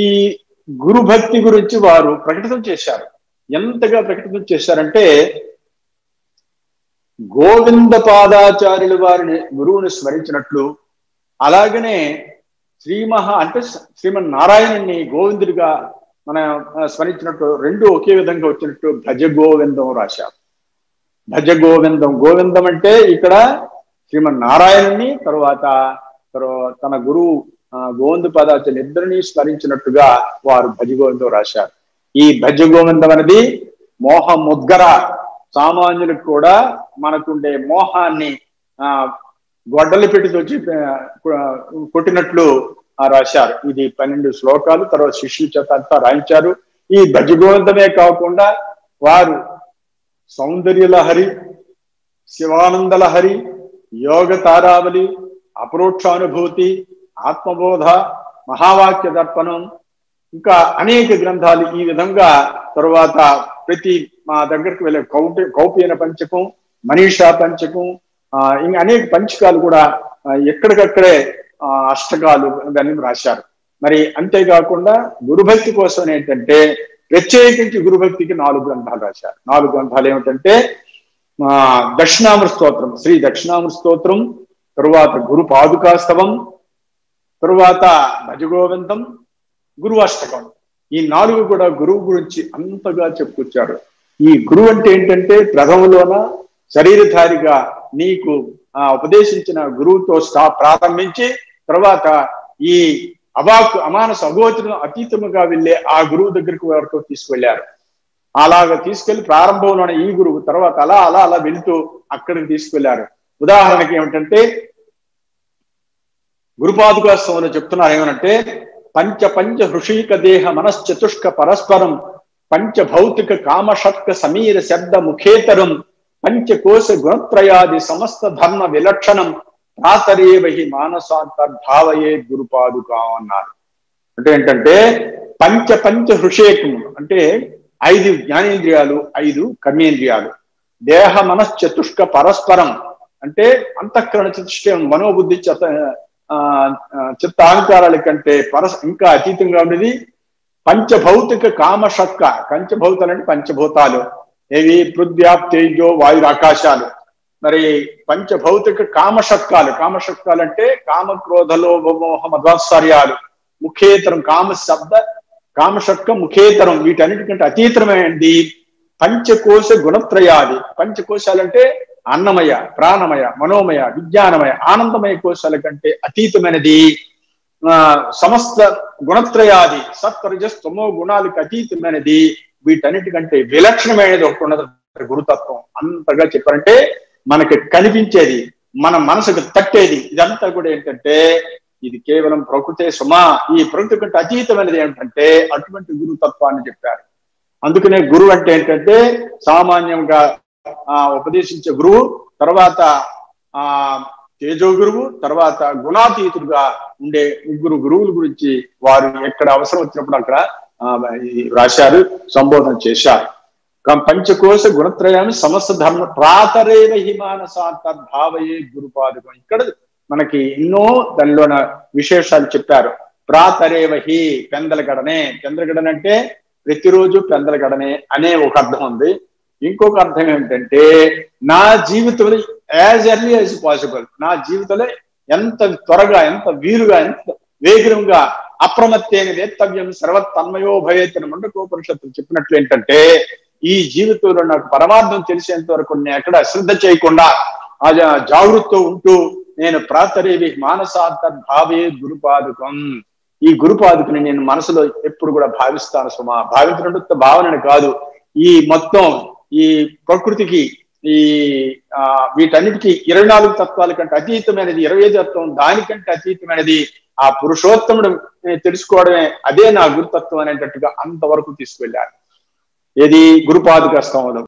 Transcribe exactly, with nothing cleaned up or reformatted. ఈ గురు భక్తి గురించి వారు ప్రకటన చేశారు. ఎంతగా ప్రకటన చేశారంటే గోవింద పాదాచార్యుల వారిని గురువుని స్మరించినట్లు అలాగనే శ్రీ మహా అంటే శ్రీమన్నారాయణుని గోవిందుడిగా మన స్మరించినట్టు రెండు ఒకే విధంగా వచ్చినట్టు భజ గోవిందం రాశారు. భజ గోవిందం గోవిందం అంటే ఇక్కడ శ్రీమన్నారాయణుని తర్వాత తర్వాత తన గురువు గోవింద పాదాచార్యులు ఇద్దరిని స్మరించినట్టుగా వారు భజ గోవిందం రాశారు. ఈ భజ గోవిందం అనేది మోహ ముద్గర. సామాన్యులకు కూడా మనకుండే మోహాన్ని ఆ గొడ్డలు పెట్టి వచ్చి కొట్టినట్లు రాశారు. ఇది పన్నెండు శ్లోకాలు తర్వాత శిష్యుల చేత అంతా రాయించారు. ఈ భజ గోవిందమే కాకుండా వారు సౌందర్య లహరి, శివానంద లహరి, యోగ తారావళి, అపరోక్షానుభూతి, ఆత్మబోధ, మహావాక్య దర్పణం ఇంకా అనేక గ్రంథాలు ఈ విధంగా తర్వాత ప్రతి మా దగ్గరికి వెళ్ళే కౌటి కౌపీన పంచకం, మనీషా పంచకం, ఇంకా అనేక పంచకాలు కూడా ఎక్కడికక్కడే అష్టకాలు ఇవన్నీ రాశారు. మరి అంతేకాకుండా గురుభక్తి కోసం ఏంటంటే ప్రత్యేకించి గురుభక్తికి నాలుగు గ్రంథాలు రాశారు. నాలుగు గ్రంథాలు ఏమిటంటే ఆ దక్షిణామృత స్తోత్రం, శ్రీ దక్షిణామృత స్తోత్రం, తరువాత గురు పాదుకాస్తవం, తరువాత భజ గోవిందం, గురు అష్టకం. ఈ నాలుగు కూడా గురువు గురించి అంతగా చెప్పుకొచ్చారు. ఈ గురువు అంటే ఏంటంటే ప్రథమలోన శరీరధారిగా నీకు ఆ ఉపదేశించిన గురువుతో స్థా ప్రారంభించి తర్వాత ఈ అవాకు అమానస అగోచరం అతీతముగా వెళ్ళే ఆ గురువు దగ్గరికి వరకు తీసుకువెళ్ళారు. అలాగ తీసుకెళ్లి ప్రారంభంలోనే ఈ గురువు తర్వాత అలా అలా అలా వెళుతూ అక్కడికి తీసుకువెళ్ళారు. ఉదాహరణకి ఏమిటంటే గురుపాదుకోత్సవంలో చెప్తున్నారు ఏమనంటే పంచ పంచ హృషీక దేహ మనశ్చతుష్క పరస్పరం పంచ భౌతిక కామషట్క సమీర శబ్ద ముఖేతరం పంచకోశ గుణత్రయాది సమస్త ధర్మ విలక్షణం ప్రాతరేవహి మానసాంతర్భావయే గురుపాదుకా అన్నారు. అంటే ఏంటంటే పంచ పంచ హృషేకములు అంటే ఐదు జ్ఞానేంద్రియాలు, ఐదు కర్మేంద్రియాలు, దేహ మనశ్చతుష్క పరస్పరం అంటే అంతఃకరణ చతుష్టయం మనోబుద్ధి చత ఆ చిత్త అహంకారాల కంటే పరస్ ఇంకా అతీతంగా ఉండేది. పంచభౌతిక కామషక్క, పంచభౌతాలు అంటే పంచభూతాలు ఏవి పృథ్వ్యాప్ తేజో వాయు ఆకాశాలు. మరి పంచభౌతిక కామషక్కాలు, కామషక్కాలు అంటే కామ క్రోధ లోభ మోహ మధ్వాత్సర్యాలు, ముఖేతరం కామ శబ్ద కామషక్క ముఖేతరం వీటన్నిటికంటే అతీతమైనది పంచకోశ గుణత్రయాది. పంచకోశాలంటే అన్నమయ, ప్రాణమయ, మనోమయ, విజ్ఞానమయ, ఆనందమయ కోశాల కంటే అతీతమైనది ఆ సమస్త గుణత్రయాది సత్వరజస్ తమో గుణాలకు అతీతమైనది వీటన్నిటికంటే విలక్షణమైనది ఒకటి ఉన్నది గురుతత్వం. అంతగా చెప్పారంటే మనకి కనిపించేది, మన మనసుకు తట్టేది ఇదంతా కూడా ఏంటంటే ఇది కేవలం ప్రకృతే సుమా. ఈ ప్రకృతి కంటే అతీతమైనది ఏంటంటే అటువంటి గురుతత్వాన్ని చెప్పారు. అందుకనే గురువు అంటే ఏంటంటే సామాన్యంగా ఆ ఉపదేశించే గురువు, తర్వాత ఆ తేజో గురువు, తర్వాత గుణాతీతుడుగా ఉండే ముగ్గురు గురువుల గురించి వారు ఎక్కడ అవసరం వచ్చినప్పుడు అక్కడ రాశారు, సంబోధన చేశారు. పంచకోశ గుణత్రయాన్ని సమస్త ధర్మ ప్రాతరేవ హిమానసాంతర్భావయే గురుపాదుకం. ఇక్కడ మనకి ఎన్నో దానిలోన విశేషాలు చెప్పారు. ప్రాతరేవహి పెందలగడనే, పెందలగడన అంటే ప్రతిరోజు పెందలగడనే అనే ఒక అర్థం ఉంది. ఇంకొక అర్థం ఏమిటంటే నా జీవితంలో యాజ్ ఎర్లీ యాజ్ పాసిబుల్, నా జీవితంలో ఎంత త్వరగా, ఎంత వీలుగా, ఎంత వేగంగా అప్రమత్తైన వేత్తవ్యం సర్వతన్మయో భవేత్తని మండకోపనిషత్తులు చెప్పినట్లు ఏంటంటే ఈ జీవితంలో నాకు పరమార్థం తెలిసేంత వరకు నేను ఎక్కడ అశ్రద్ధ చేయకుండా ఆ జాగృతితో ఉంటూ నేను ప్రాతరేవి మానసాంతర్భావే గురుపాదుకం, ఈ గురుపాదుకుని నేను మనసులో ఎప్పుడు కూడా భావిస్తాను సుమా. భావించినట్టు భావనని కాదు, ఈ మొత్తం ఈ ప్రకృతికి ఈ ఆ వీటన్నిటికీ ఇరవై నాలుగు తత్వాల కంటే అతీతమైనది ఇరవై ఐదు తత్వం దానికంటే అతీతమైనది ఆ పురుషోత్తముడు తెలుసుకోవడమే అదే నా గురుతత్వం అనేటట్టుగా అంతవరకు తీసుకువెళ్ళారు. ఏది గురుపాదుక స్తవంలో.